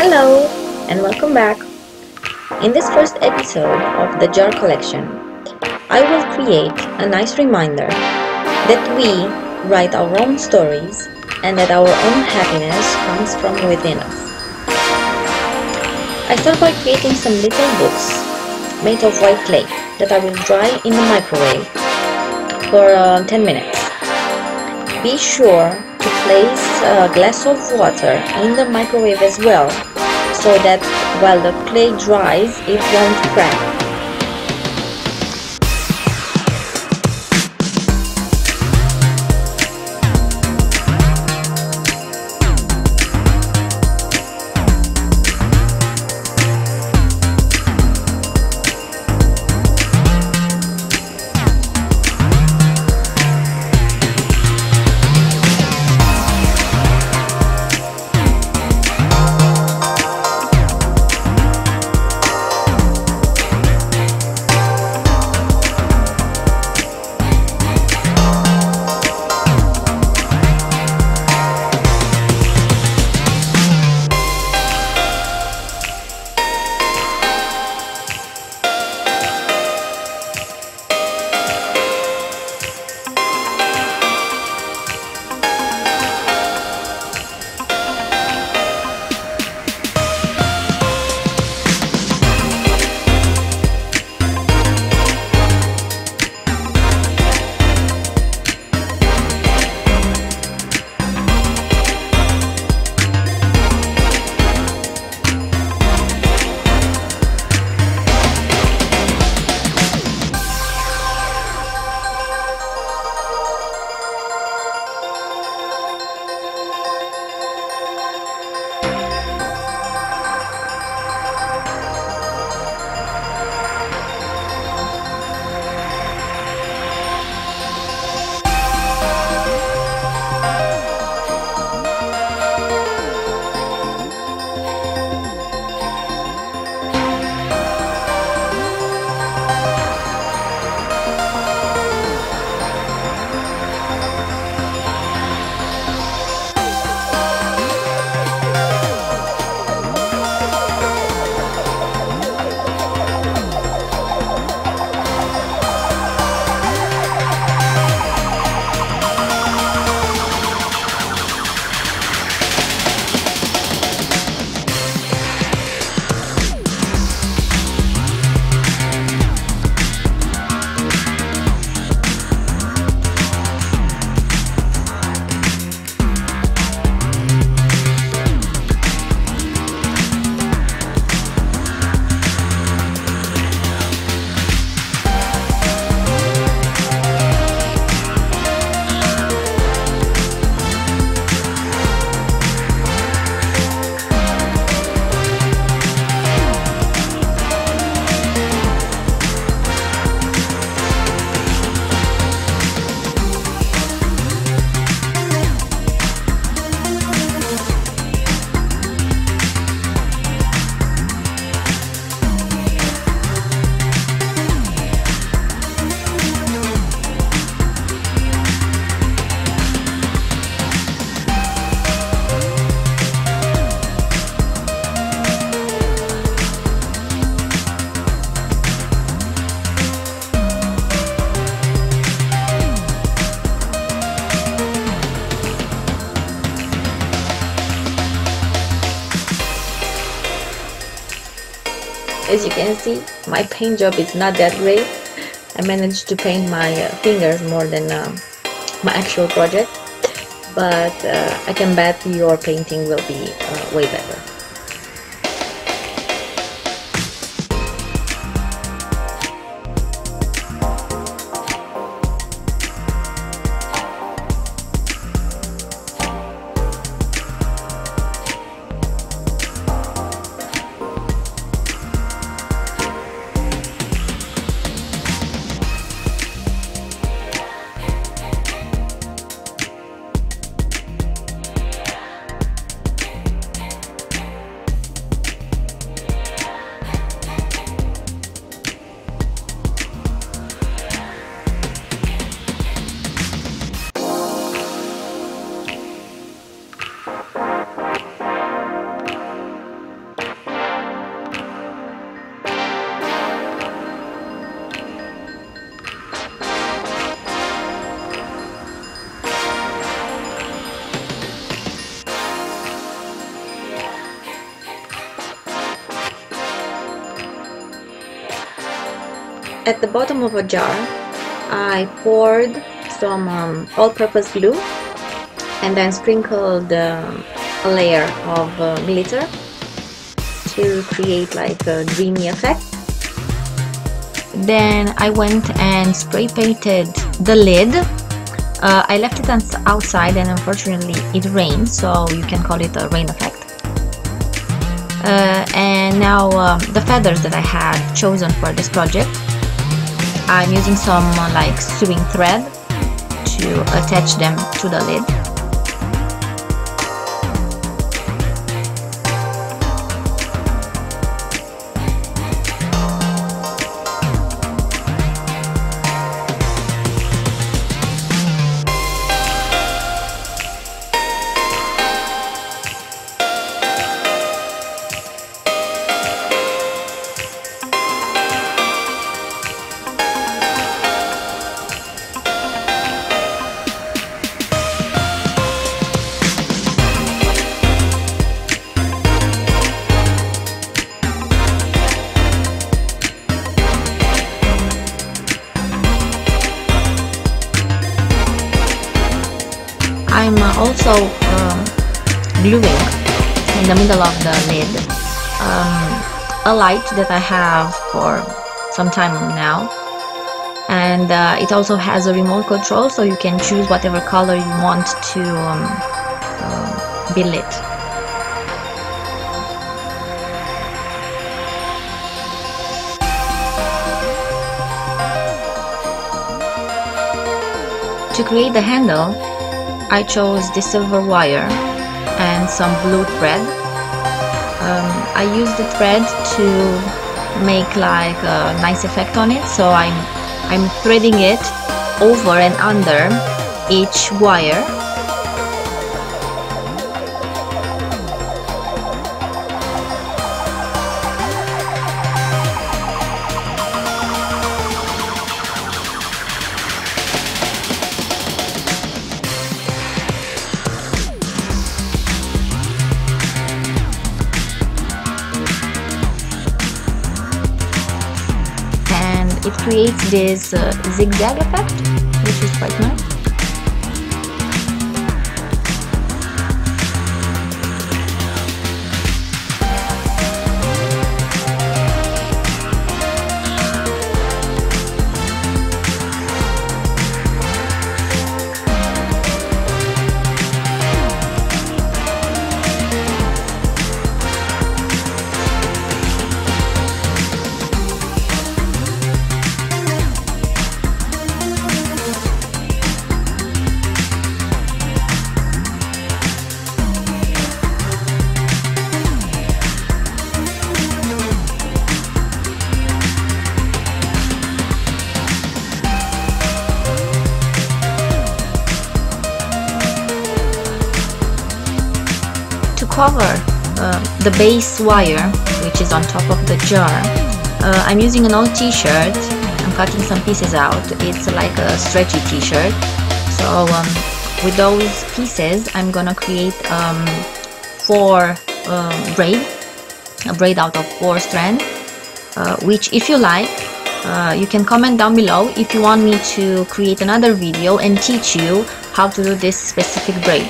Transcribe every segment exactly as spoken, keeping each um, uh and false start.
Hello and welcome back. In this first episode of the jar collection, I will create a nice reminder that we write our own stories and that our own happiness comes from within us. I start by creating some little books made of white clay that I will dry in the microwave for uh, ten minutes. Be sure to place a glass of water in the microwave as well, so that while the clay dries it won't crack. As you can see, my paint job is not that great. I managed to paint my uh, fingers more than uh, my actual project, but uh, I can bet your painting will be uh, way better. At the bottom of a jar, I poured some um, all-purpose glue and then sprinkled um, a layer of uh, glitter to create like a dreamy effect. Then I went and spray painted the lid. Uh, I left it outside and unfortunately it rained, so you can call it a rain effect. Uh, and now uh, the feathers that I had chosen for this project, I'm using some uh, like sewing thread to attach them to the lid. I'm also um, gluing in the middle of the lid um, a light that I have for some time now, and uh, it also has a remote control, so you can choose whatever color you want to um, uh, be lit. To create the handle, I chose the silver wire and some blue thread. Um, I used the thread to make like a nice effect on it, so I'm, I'm threading it over and under each wire. It creates this uh, zigzag effect, which is quite nice. Cover uh, the base wire, which is on top of the jar. Uh, I'm using an old t-shirt. I'm cutting some pieces out. It's like a stretchy t-shirt. So um, with those pieces, I'm gonna create um, four uh, braid, a braid out of four strands. Uh, which, if you like, uh, you can comment down below if you want me to create another video and teach you how to do this specific braid.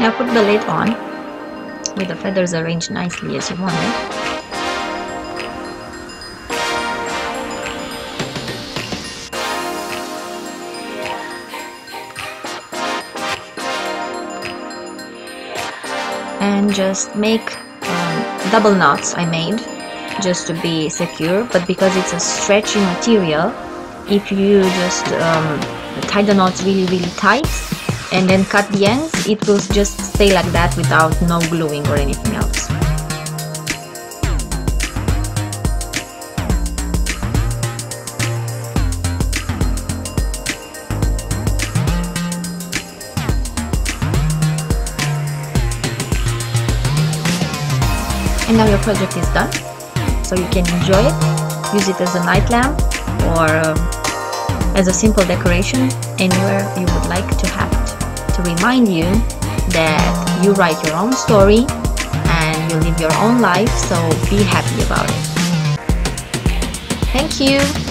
Now put the lid on, with the feathers arranged nicely as you want it. And just make um, double knots I made just to be secure, but because it's a stretchy material, if you just um, tie the knots really really tight and then cut the ends, it will just stay like that without no gluing or anything else. And now your project is done, so you can enjoy it, use it as a night lamp or uh, as a simple decoration anywhere you would like to have it. To remind you that you write your own story and you live your own life, so be happy about it. Thank you!